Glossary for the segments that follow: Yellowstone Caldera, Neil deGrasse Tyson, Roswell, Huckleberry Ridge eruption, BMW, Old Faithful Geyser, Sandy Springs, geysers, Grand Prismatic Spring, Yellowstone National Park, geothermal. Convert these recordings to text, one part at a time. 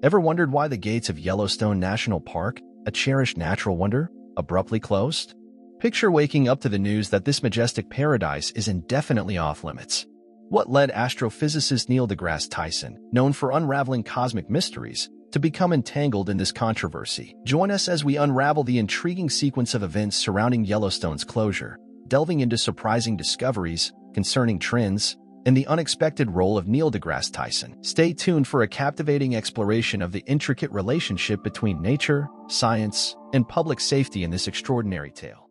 Ever wondered why the gates of Yellowstone National Park, a cherished natural wonder, abruptly closed? Picture waking up to the news that this majestic paradise is indefinitely off-limits. What led astrophysicist Neil deGrasse Tyson, known for unraveling cosmic mysteries, to become entangled in this controversy? Join us as we unravel the intriguing sequence of events surrounding Yellowstone's closure, delving into surprising discoveries, concerning trends, and the unexpected role of Neil deGrasse Tyson. Stay tuned for a captivating exploration of the intricate relationship between nature, science, and public safety in this extraordinary tale.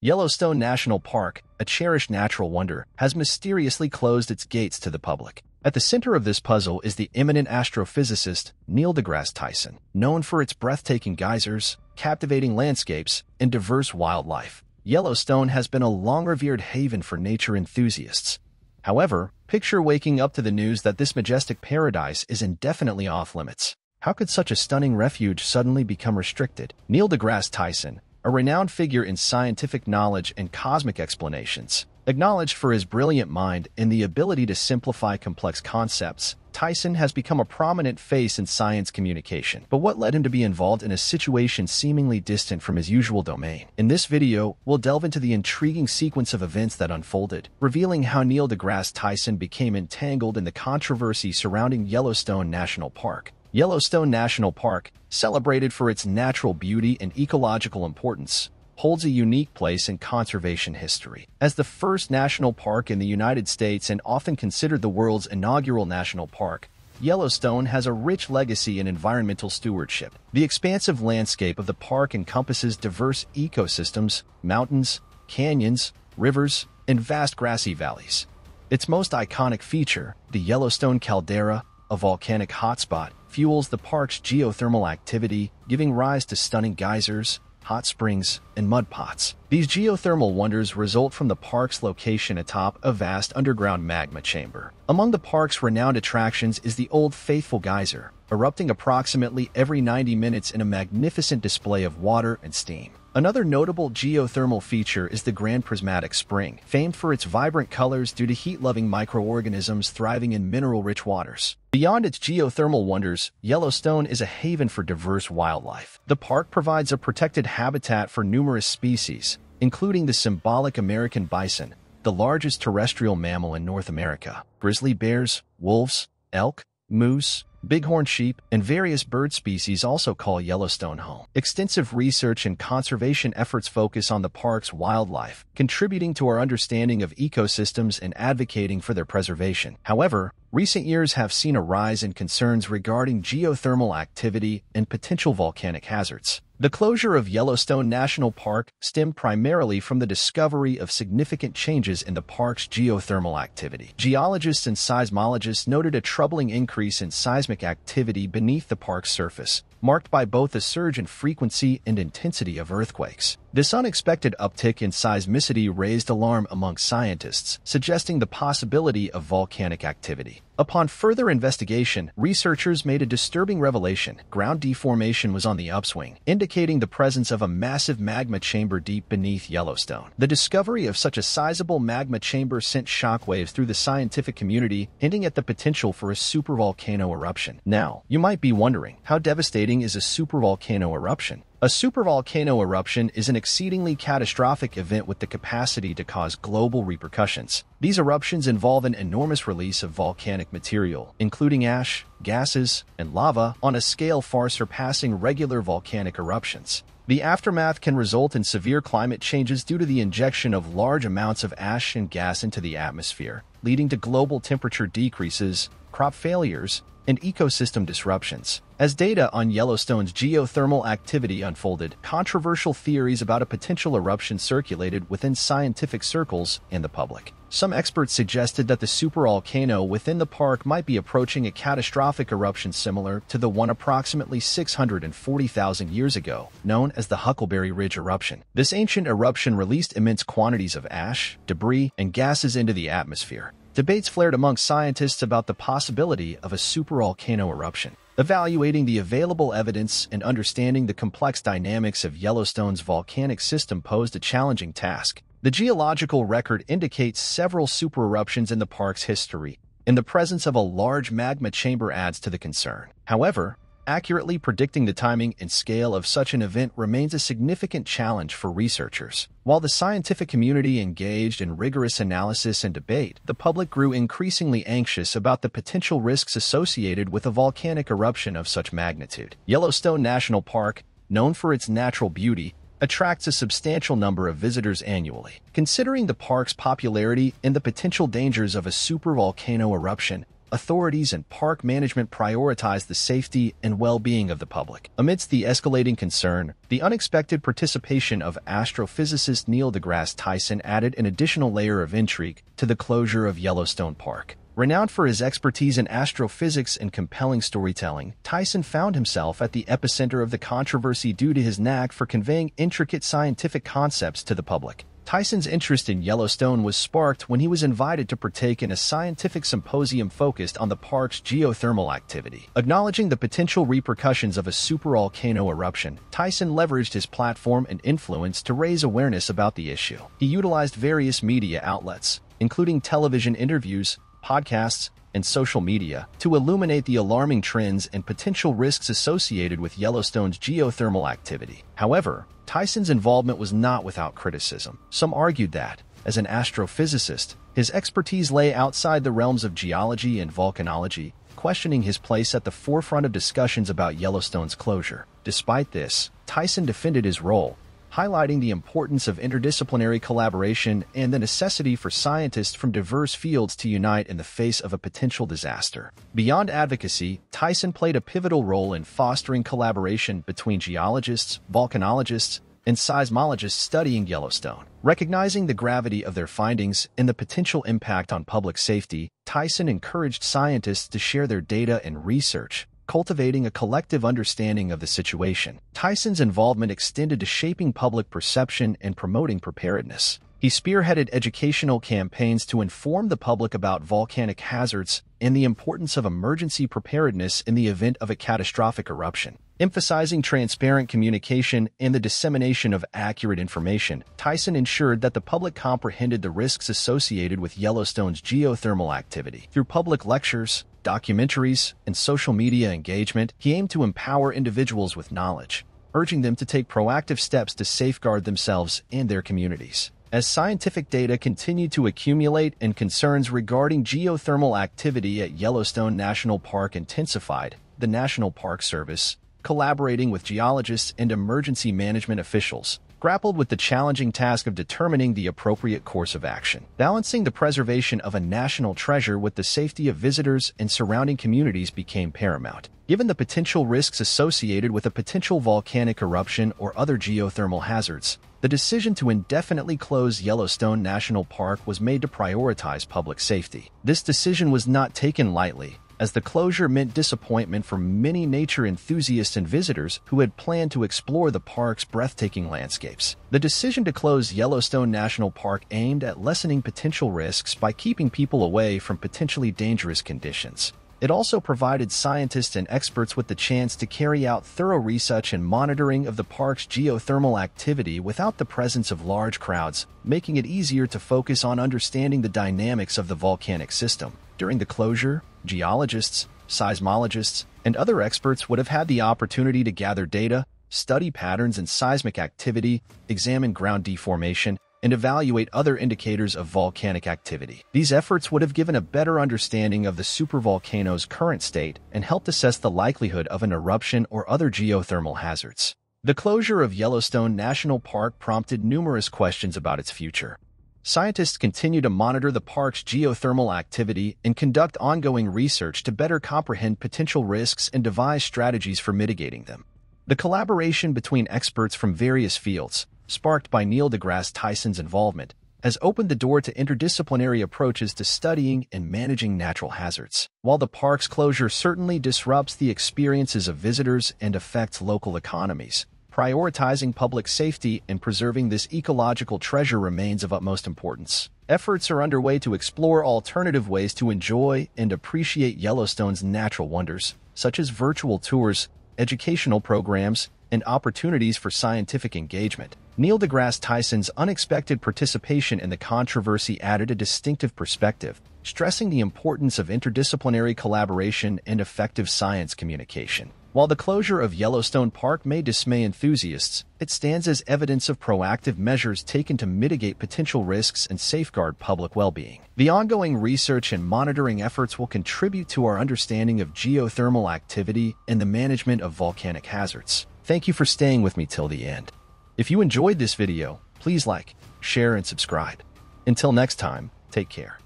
Yellowstone National Park, a cherished natural wonder, has mysteriously closed its gates to the public. At the center of this puzzle is the eminent astrophysicist Neil deGrasse Tyson, known for its breathtaking geysers, captivating landscapes, and diverse wildlife. Yellowstone has been a long-revered haven for nature enthusiasts. However, picture waking up to the news that this majestic paradise is indefinitely off-limits. How could such a stunning refuge suddenly become restricted? Neil deGrasse Tyson, a renowned figure in scientific knowledge and cosmic explanations. Acknowledged for his brilliant mind and the ability to simplify complex concepts, Tyson has become a prominent face in science communication. But what led him to be involved in a situation seemingly distant from his usual domain? In this video, we'll delve into the intriguing sequence of events that unfolded, revealing how Neil deGrasse Tyson became entangled in the controversy surrounding Yellowstone National Park. Yellowstone National Park, celebrated for its natural beauty and ecological importance, holds a unique place in conservation history. As the first national park in the United States and often considered the world's inaugural national park, Yellowstone has a rich legacy in environmental stewardship. The expansive landscape of the park encompasses diverse ecosystems, mountains, canyons, rivers, and vast grassy valleys. Its most iconic feature, the Yellowstone Caldera, a volcanic hotspot, fuels the park's geothermal activity, giving rise to stunning geysers, hot springs, and mud pots. These geothermal wonders result from the park's location atop a vast underground magma chamber. Among the park's renowned attractions is the Old Faithful Geyser, erupting approximately every 90 minutes in a magnificent display of water and steam. Another notable geothermal feature is the Grand Prismatic Spring, famed for its vibrant colors due to heat-loving microorganisms thriving in mineral-rich waters. Beyond its geothermal wonders, Yellowstone is a haven for diverse wildlife. The park provides a protected habitat for numerous species, including the symbolic American bison, the largest terrestrial mammal in North America. Grizzly bears, wolves, elk, moose, bighorn sheep, and various bird species also call Yellowstone home. Extensive research and conservation efforts focus on the park's wildlife, contributing to our understanding of ecosystems and advocating for their preservation. However, recent years have seen a rise in concerns regarding geothermal activity and potential volcanic hazards. The closure of Yellowstone National Park stemmed primarily from the discovery of significant changes in the park's geothermal activity. Geologists and seismologists noted a troubling increase in seismic activity beneath the park's surface, marked by both a surge in frequency and intensity of earthquakes. This unexpected uptick in seismicity raised alarm among scientists, suggesting the possibility of volcanic activity. Upon further investigation, researchers made a disturbing revelation. Ground deformation was on the upswing, indicating the presence of a massive magma chamber deep beneath Yellowstone. The discovery of such a sizable magma chamber sent shockwaves through the scientific community, hinting at the potential for a supervolcano eruption. Now, you might be wondering, how devastating is a supervolcano eruption? A supervolcano eruption is an exceedingly catastrophic event with the capacity to cause global repercussions. These eruptions involve an enormous release of volcanic material, including ash, gases, and lava, on a scale far surpassing regular volcanic eruptions. The aftermath can result in severe climate changes due to the injection of large amounts of ash and gas into the atmosphere, leading to global temperature decreases, crop failures, and ecosystem disruptions. As data on Yellowstone's geothermal activity unfolded, controversial theories about a potential eruption circulated within scientific circles and the public. Some experts suggested that the supervolcano within the park might be approaching a catastrophic eruption similar to the one approximately 640,000 years ago, known as the Huckleberry Ridge eruption. This ancient eruption released immense quantities of ash, debris, and gases into the atmosphere. Debates flared among scientists about the possibility of a supervolcano eruption. Evaluating the available evidence and understanding the complex dynamics of Yellowstone's volcanic system posed a challenging task. The geological record indicates several supereruptions in the park's history, and the presence of a large magma chamber adds to the concern. However, accurately predicting the timing and scale of such an event remains a significant challenge for researchers. While the scientific community engaged in rigorous analysis and debate, the public grew increasingly anxious about the potential risks associated with a volcanic eruption of such magnitude. Yellowstone National Park, known for its natural beauty, attracts a substantial number of visitors annually. Considering the park's popularity and the potential dangers of a supervolcano eruption, authorities and park management prioritize the safety and well-being of the public. Amidst the escalating concern, the unexpected participation of astrophysicist Neil deGrasse Tyson added an additional layer of intrigue to the closure of Yellowstone Park. Renowned for his expertise in astrophysics and compelling storytelling, Tyson found himself at the epicenter of the controversy due to his knack for conveying intricate scientific concepts to the public. Tyson's interest in Yellowstone was sparked when he was invited to partake in a scientific symposium focused on the park's geothermal activity. Acknowledging the potential repercussions of a supervolcano eruption, Tyson leveraged his platform and influence to raise awareness about the issue. He utilized various media outlets, including television interviews, podcasts, and social media, to illuminate the alarming trends and potential risks associated with Yellowstone's geothermal activity. However, Tyson's involvement was not without criticism. Some argued that, as an astrophysicist, his expertise lay outside the realms of geology and volcanology, questioning his place at the forefront of discussions about Yellowstone's closure. Despite this, Tyson defended his role, highlighting the importance of interdisciplinary collaboration and the necessity for scientists from diverse fields to unite in the face of a potential disaster. Beyond advocacy, Tyson played a pivotal role in fostering collaboration between geologists, volcanologists, and seismologists studying Yellowstone. Recognizing the gravity of their findings and the potential impact on public safety, Tyson encouraged scientists to share their data and research, cultivating a collective understanding of the situation. Tyson's involvement extended to shaping public perception and promoting preparedness. He spearheaded educational campaigns to inform the public about volcanic hazards and the importance of emergency preparedness in the event of a catastrophic eruption. Emphasizing transparent communication and the dissemination of accurate information, Tyson ensured that the public comprehended the risks associated with Yellowstone's geothermal activity. Through public lectures, documentaries, and social media engagement, he aimed to empower individuals with knowledge, urging them to take proactive steps to safeguard themselves and their communities. As scientific data continued to accumulate and concerns regarding geothermal activity at Yellowstone National Park intensified, the National Park Service, collaborating with geologists and emergency management officials, grappled with the challenging task of determining the appropriate course of action. Balancing the preservation of a national treasure with the safety of visitors and surrounding communities became paramount. Given the potential risks associated with a potential volcanic eruption or other geothermal hazards, the decision to indefinitely close Yellowstone National Park was made to prioritize public safety. This decision was not taken lightly, as the closure meant disappointment for many nature enthusiasts and visitors who had planned to explore the park's breathtaking landscapes. The decision to close Yellowstone National Park aimed at lessening potential risks by keeping people away from potentially dangerous conditions. It also provided scientists and experts with the chance to carry out thorough research and monitoring of the park's geothermal activity without the presence of large crowds, making it easier to focus on understanding the dynamics of the volcanic system. During the closure, geologists, seismologists, and other experts would have had the opportunity to gather data, study patterns in seismic activity, examine ground deformation, and evaluate other indicators of volcanic activity. These efforts would have given a better understanding of the supervolcano's current state and helped assess the likelihood of an eruption or other geothermal hazards. The closure of Yellowstone National Park prompted numerous questions about its future. Scientists continue to monitor the park's geothermal activity and conduct ongoing research to better comprehend potential risks and devise strategies for mitigating them. The collaboration between experts from various fields, sparked by Neil deGrasse Tyson's involvement, has opened the door to interdisciplinary approaches to studying and managing natural hazards. While the park's closure certainly disrupts the experiences of visitors and affects local economies, prioritizing public safety and preserving this ecological treasure remains of utmost importance. Efforts are underway to explore alternative ways to enjoy and appreciate Yellowstone's natural wonders, such as virtual tours, educational programs, and opportunities for scientific engagement. Neil deGrasse Tyson's unexpected participation in the controversy added a distinctive perspective, stressing the importance of interdisciplinary collaboration and effective science communication. While the closure of Yellowstone Park may dismay enthusiasts, it stands as evidence of proactive measures taken to mitigate potential risks and safeguard public well-being. The ongoing research and monitoring efforts will contribute to our understanding of geothermal activity and the management of volcanic hazards. Thank you for staying with me till the end. If you enjoyed this video, please like, share, and subscribe. Until next time, take care.